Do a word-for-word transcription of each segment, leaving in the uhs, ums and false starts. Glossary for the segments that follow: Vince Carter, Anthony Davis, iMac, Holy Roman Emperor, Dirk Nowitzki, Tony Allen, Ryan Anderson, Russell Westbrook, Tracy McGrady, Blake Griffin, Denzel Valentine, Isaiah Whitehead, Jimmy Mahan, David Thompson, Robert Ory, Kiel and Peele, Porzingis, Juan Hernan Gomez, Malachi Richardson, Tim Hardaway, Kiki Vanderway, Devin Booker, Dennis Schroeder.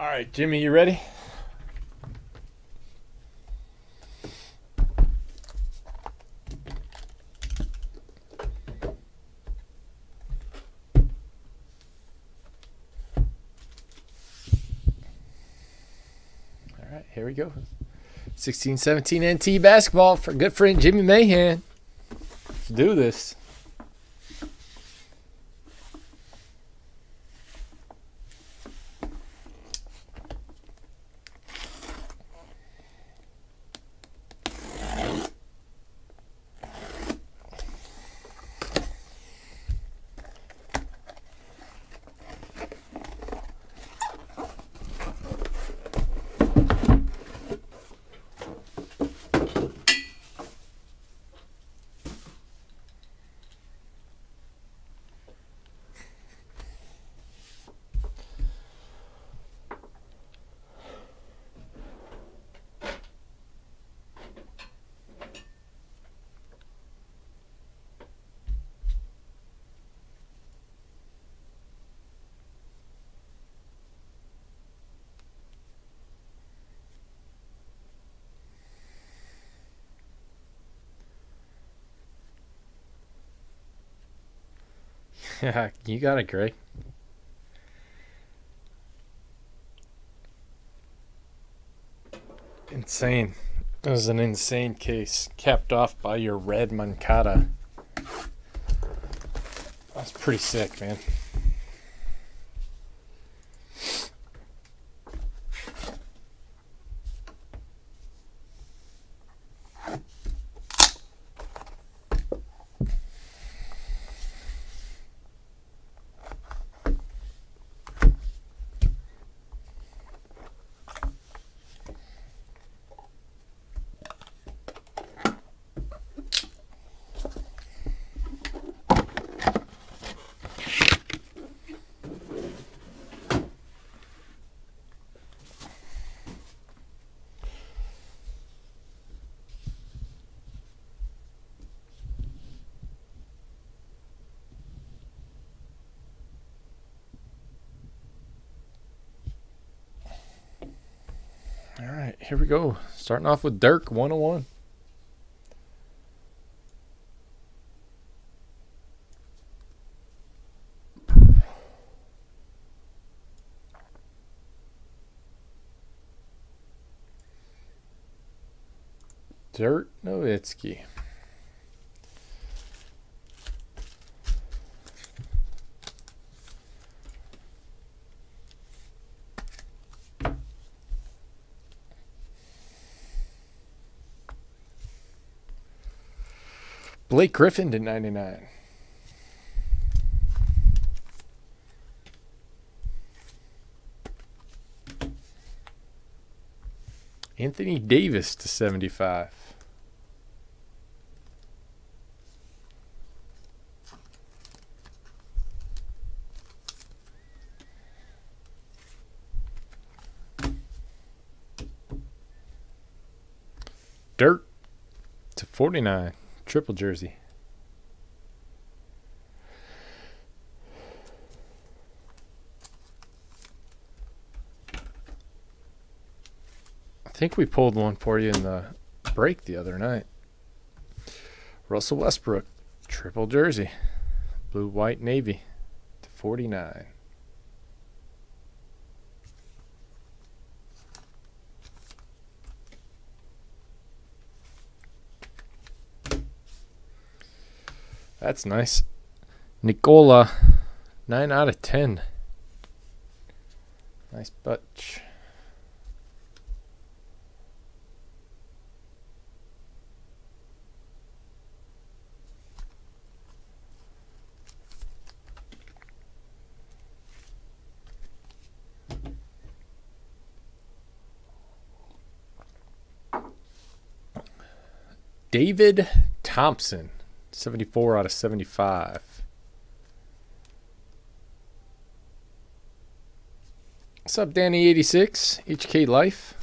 All right, Jimmy, you ready? All right, here we go. sixteen seventeen N T basketball for good friend Jimmy Mahan. Let's do this. Yeah, you got it, Greg. Insane. It was an insane case, capped off by your red Mancata. That's pretty sick, man. Here we go. Starting off with Dirk one oh one. Dirk Nowitzki. Blake Griffin to ninety-nine. Anthony Davis to seventy-five. Dirk to forty-nine. Triple jersey. I think we pulled one for you in the break the other night. Russell Westbrook, triple jersey. Blue, white, navy to forty-nine. That's nice. Nicola, nine out of ten. Nice butch. David Thompson. seventy-four out of seventy-five. What's up, Danny eighty-six, H K Life.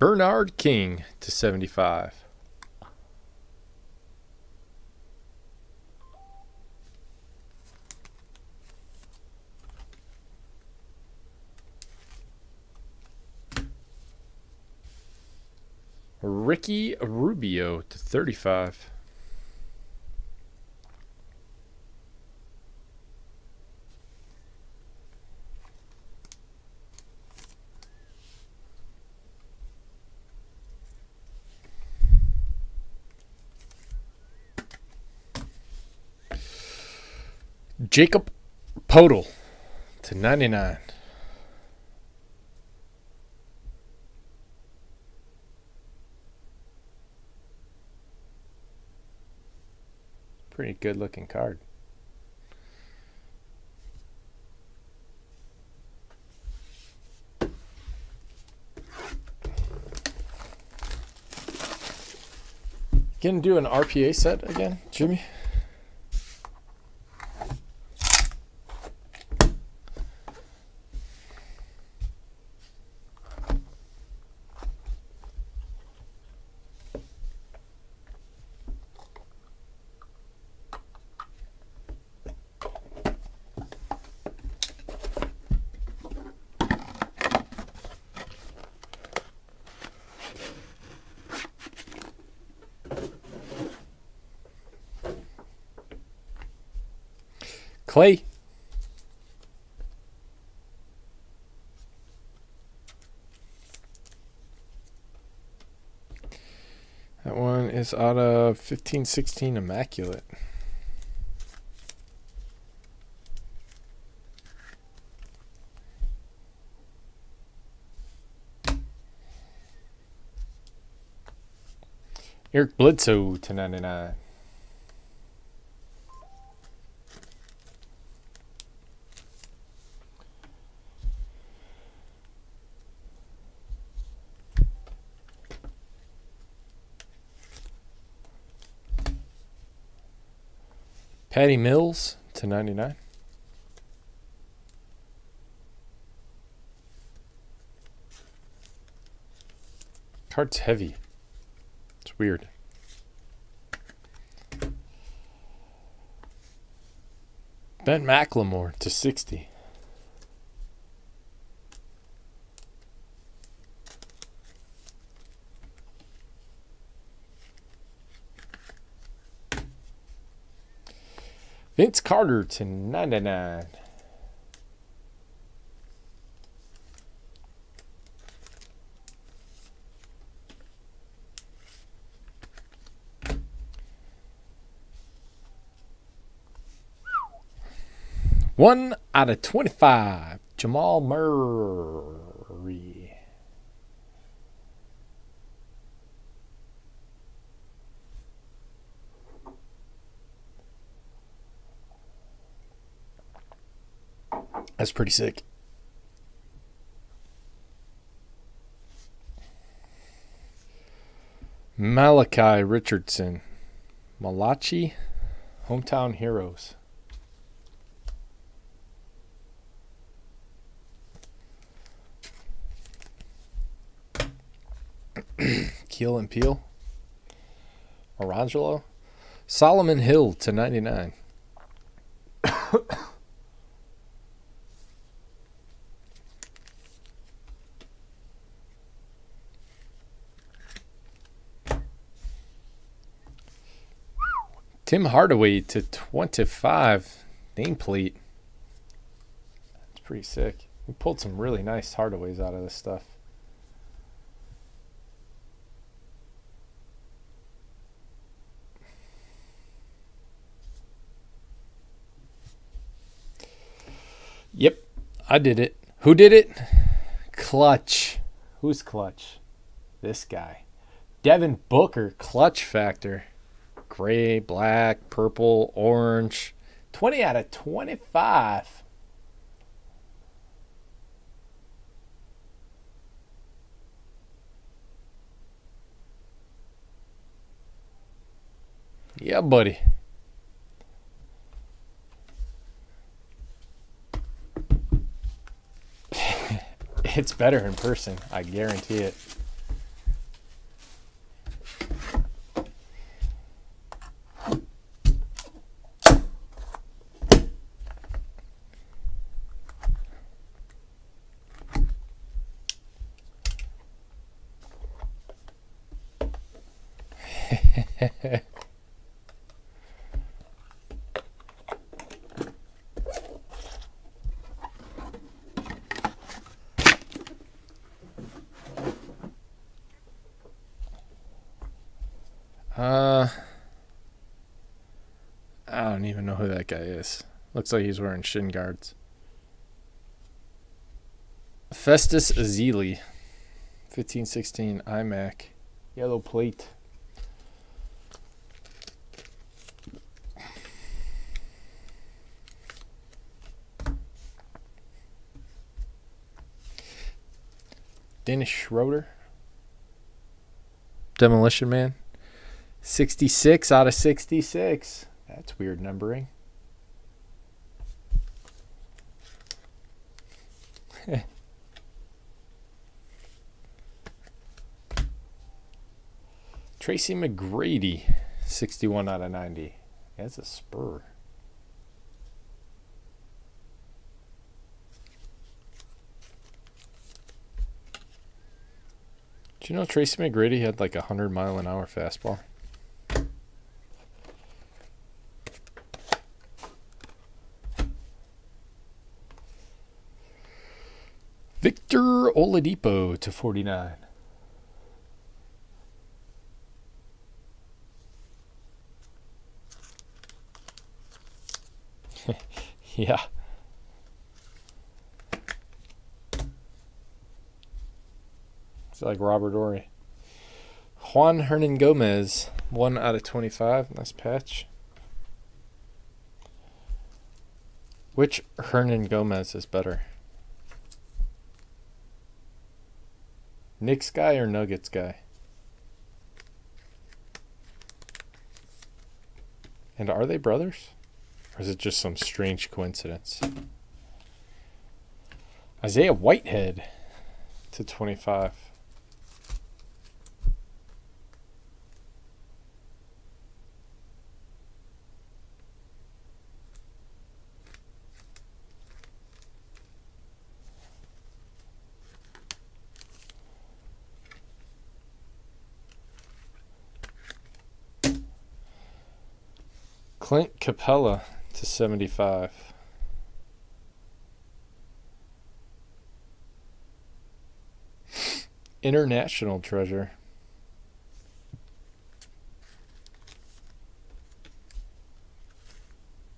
Bernard King to seventy-five. Ricky Rubio to thirty-five. Jacob Podel to ninety-nine. Pretty good looking card. Can do an R P A set again, Jimmy? Clay. That one is out of fifteen sixteen Immaculate. Eric Blitzo to ninety-nine. Patty Mills to ninety-nine. Card's heavy. It's weird. Ben Mclemore to sixty. Vince Carter to ninety-nine. One out of twenty-five. Jamal Murray. That's pretty sick. Malachi Richardson. Malachi, Hometown Heroes. Kiel and Peele. Arangelo Solomon Hill to ninety-nine. Tim Hardaway to twenty-five, nameplate. That's pretty sick. We pulled some really nice Hardaways out of this stuff. Yep, I did it. Who did it? Clutch. Who's Clutch? This guy. Devin Booker, Clutch Factor. Gray, black, purple, orange. twenty out of twenty-five. Yeah, buddy. It's better in person, I guarantee it. uh, I don't even know who that guy is. Looks like he's wearing shin guards. Festus Azili, fifteen sixteen iMac, yellow plate. Dennis Schroeder, Demolition Man, sixty-six out of sixty-six. That's weird numbering. Tracy McGrady, sixty-one out of ninety. That's a Spur. Do you know Tracy McGrady had like a hundred mile an hour fastball? Victor Oladipo to forty-nine. Yeah. It's like Robert Ory. Juan Hernan Gomez, one out of twenty-five. Nice patch. Which Hernan Gomez is better? Knicks guy or Nuggets guy? And are they brothers? Or is it just some strange coincidence? Isaiah Whitehead to twenty-five. Clint Capella to seventy-five. International treasure.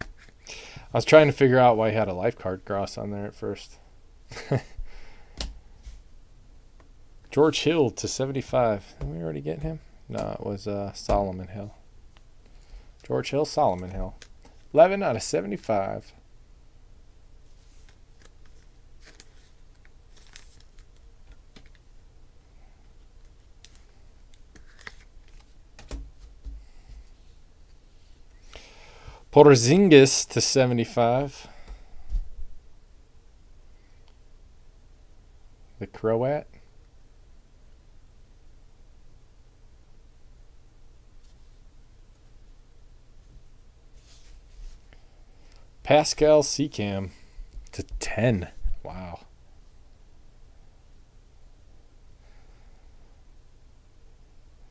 I was trying to figure out why he had a life card cross on there at first. George Hill to seventy-five. Didn't we already get him? No, it was uh, Solomon Hill. George Hill, Solomon Hill. eleven out of seventy-five. Porzingis to seventy-five. The Croat. Pascal Seacam to ten. Wow.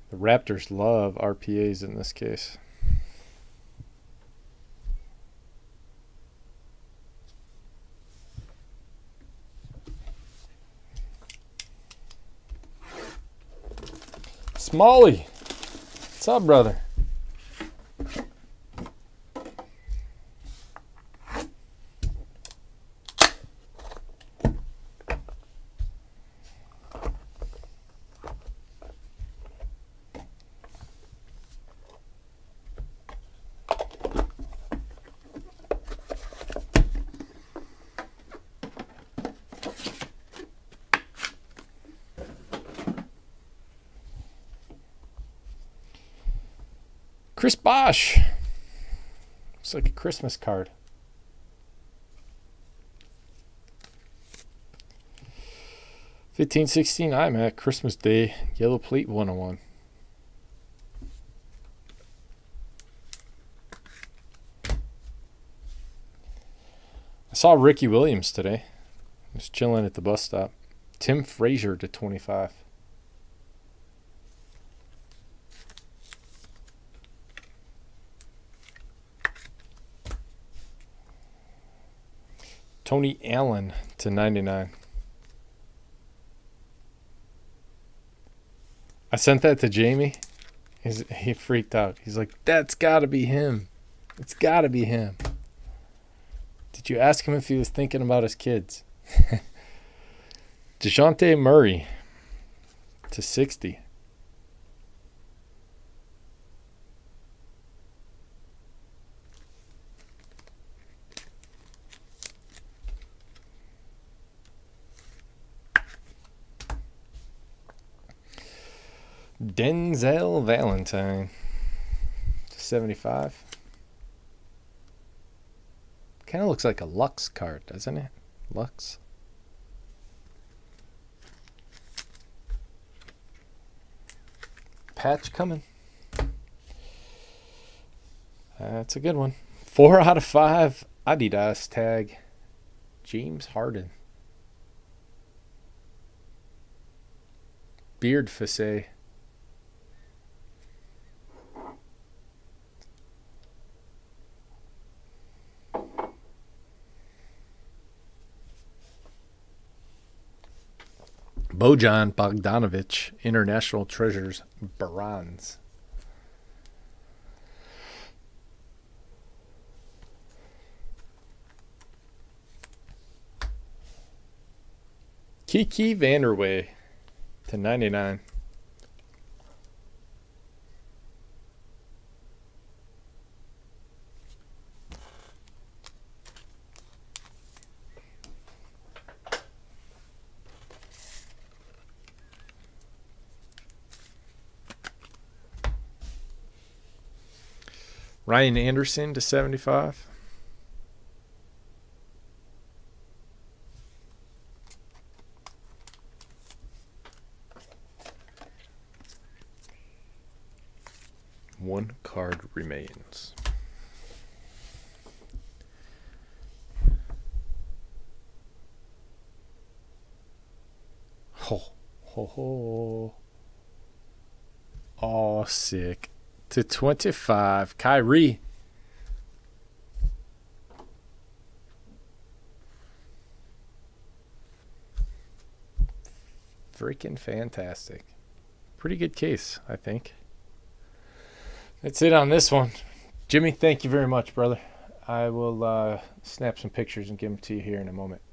The Raptors love R P As in this case. Smalley. What's up, brother? Chris Bosch. Looks like a Christmas card. fifteen sixteen iMac, Christmas Day, Yellow Plate one oh one. I saw Ricky Williams today. He was chilling at the bus stop. Tim Frazier to twenty-five. Tony Allen to ninety-nine. I sent that to Jamie. He's, he freaked out. He's like, that's got to be him. It's got to be him. Did you ask him if he was thinking about his kids? DeJounte Murray to sixty. Denzel Valentine to seventy-five. Kind of looks like a Lux card, doesn't it? Lux. Patch coming. That's a good one. Four out of five Adidas tag. James Harden. Beard Fisse. Bojan Bogdanovic, International Treasures, bronze. Kiki Vanderway to ninety-nine. Ryan Anderson to seventy-five. One card remains. Ho, ho, ho. Oh, sick. To twenty-five, Kyrie. Freaking fantastic. Pretty good case, I think. That's it on this one. Jimmy, thank you very much, brother. I will uh, snap some pictures and give them to you here in a moment.